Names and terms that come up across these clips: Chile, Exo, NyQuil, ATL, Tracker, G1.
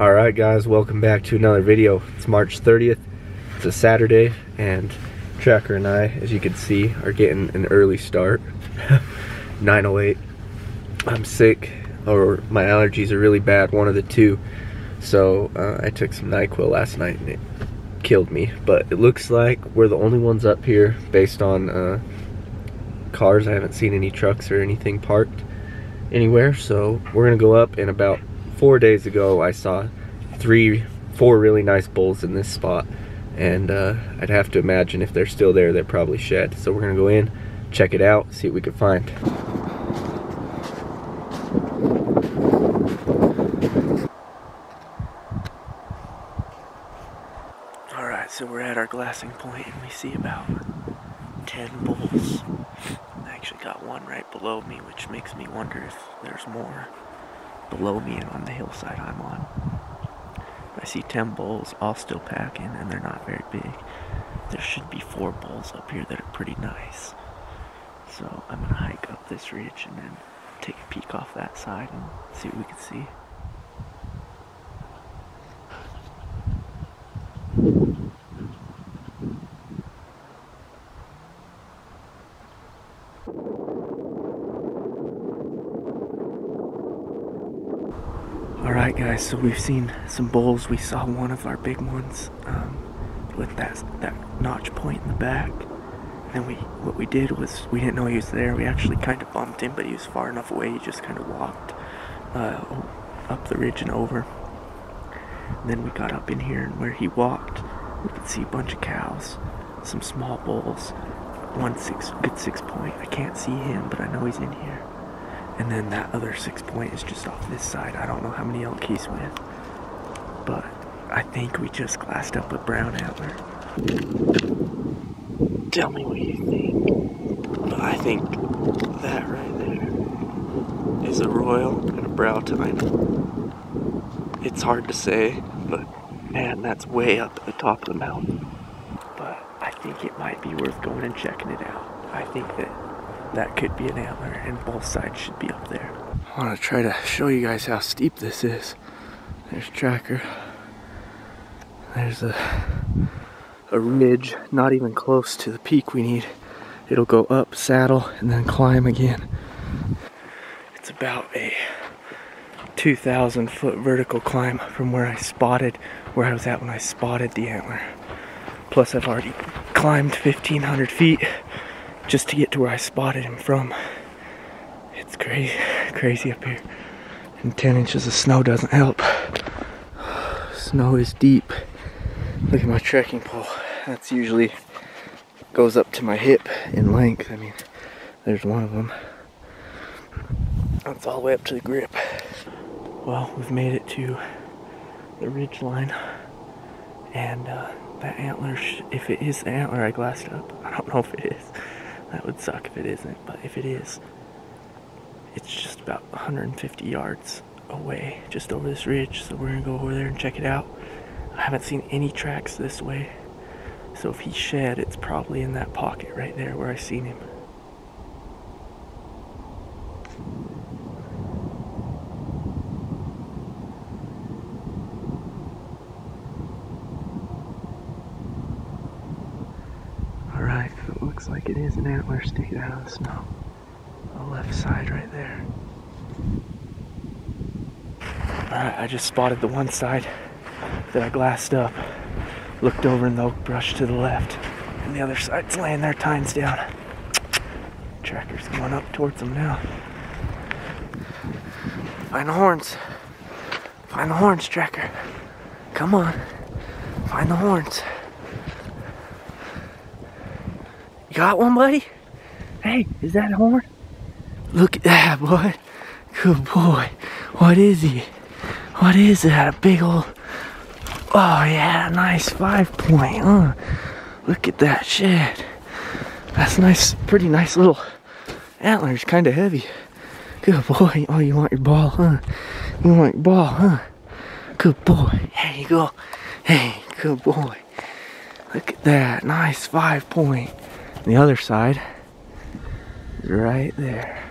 Alright guys, welcome back to another video. It's March 30th, it's a Saturday, and Tracker and I, as you can see, are getting an early start. 9:08. I'm sick, or my allergies are really bad, one of the two. So I took some NyQuil last night and it killed me. But it looks like we're the only ones up here based on cars. I haven't seen any trucks or anything parked anywhere, so we're gonna go up. And about 4 days ago I saw four really nice bulls in this spot, and I'd have to imagine if they're still there they're probably shed. So we're gonna go in, check it out, see what we can find. Alright, so we're at our glassing point and we see about 10 bulls. I actually got one right below me, which makes me wonder if there's more below me and on the hillside I'm on. I see 10 bulls, all still packing, and they're not very big. There should be 4 bulls up here that are pretty nice. So I'm gonna hike up this ridge and then take a peek off that side and see what we can see. Alright guys, so we've seen some bulls. We saw one of our big ones with that notch point in the back. And then what we did was, we didn't know he was there. We actually kind of bumped him, but he was far enough away. He just kind of walked up the ridge and over. And then we got up in here, and where he walked, we could see a bunch of cows, some small bulls, good 6 point. I can't see him, but I know he's in here. And then that other 6 point is just off this side. I don't know how many elk he's with, but I think we just glassed up a brown antler. Tell me what you think, but I think that right there is a royal and a brow tine. It's hard to say, but man, that's way up at the top of the mountain. But I think it might be worth going and checking it out. I think that could be an antler, and both sides should be up there. I want to try to show you guys how steep this is. There's Tracker. There's a ridge not even close to the peak we need. It'll go up, saddle, and then climb again. It's about a 2,000 foot vertical climb from where I was at when I spotted the antler. Plus I've already climbed 1,500 feet just to get to where I spotted him from. It's crazy up here. And 10 inches of snow doesn't help. Snow is deep. Look at my trekking pole. That's usually goes up to my hip in length. I mean, there's one of them. That's all the way up to the grip. Well, we've made it to the ridge line, and that antler, if it is the antler I glassed up, I don't know if it is. That would suck if it isn't, but if it is, it's just about 150 yards away, just over this ridge, so we're gonna go over there and check it out. I haven't seen any tracks this way, so if he shed, it's probably in that pocket right there where I seen him. Alright, so it looks like it is an antler sticking out of the snow. The left side right there. Alright, I just spotted the one side that I glassed up. Looked over in the oak brush to the left, and the other side's laying there, tines down. Tracker's going up towards them now. Find the horns. Find the horns, Tracker. Come on. Find the horns. You got one, buddy? Hey, is that a horn? Look at that, boy. Good boy. What is he? What is that? A big old... Oh, yeah, nice 5 point, huh? Look at that shit. That's nice, pretty nice little antlers, kind of heavy. Good boy. Oh, you want your ball, huh? You want your ball, huh? Good boy. There you go. Hey, good boy. Look at that, nice 5 point. The other side is right there.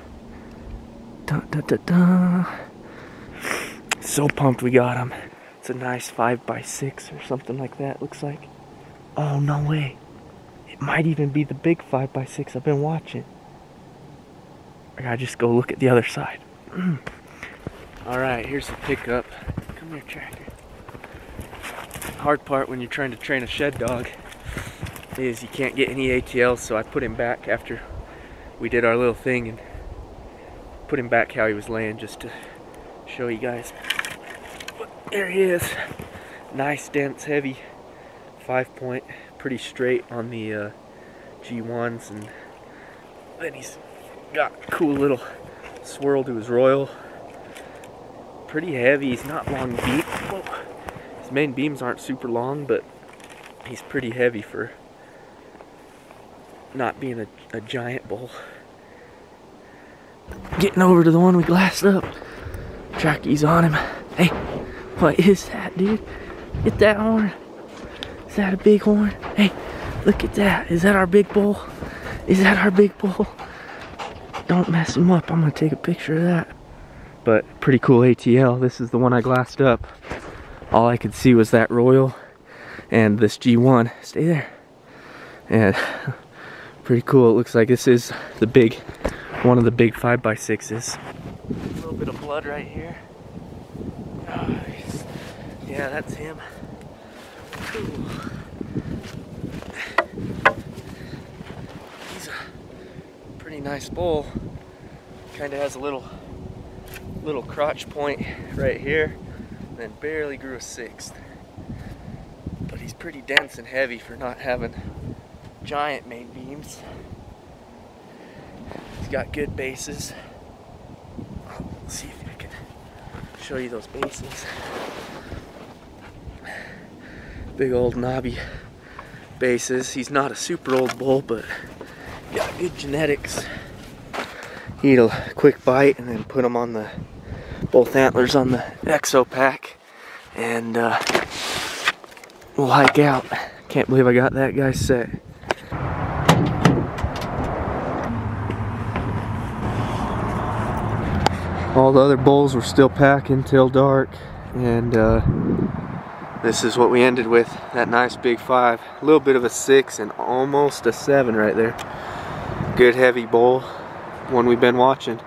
Dun, dun, dun, dun. So pumped we got him. It's It's a nice 5x6 or something like that, looks like. Oh, no way. It might even be the big 5x6 I've been watching. I gotta just go look at the other side. Alright, here's the pickup. Come here, Tracker. Hard part when you're trying to train a shed dog is you can't get any ATLs, so I put him back after we did our little thing and put him back how he was laying just to show you guys. There he is. Nice, dense, heavy 5-point, pretty straight on the G1s, and then he's got a cool little swirl to his royal. Pretty heavy. He's not long beam. Whoa. His main beams aren't super long, but he's pretty heavy for not being a giant bull. Getting over to the one we glassed up. Tracky's on him. Hey, what is that, dude? Get that horn. Is that a big horn? Hey, look at that. Is that our big bull? Is that our big bull? Don't mess him up. I'm gonna take a picture of that. But pretty cool ATL. This is the one I glassed up. All I could see was that royal and this G1. Stay there. And pretty cool. It looks like this is the big, one of the big 5x6s. A little bit of blood right here. Nice. Yeah, that's him. Cool. He's a pretty nice bull. Kind of has a little crotch point right here, and then barely grew a sixth. But he's pretty dense and heavy for not having giant main beams. He's got good bases. Let's see if I can show you those bases. Big old knobby bases. He's not a super old bull, but got good genetics. Eat a quick bite and then put them on the both antlers on the exo pack, and we'll hike out. Can't believe I got that guy set. All the other bulls were still packing till dark, and this is what we ended with. That nice big 5, a little bit of a 6 and almost a 7 right there. Good heavy bull. One we've been watching.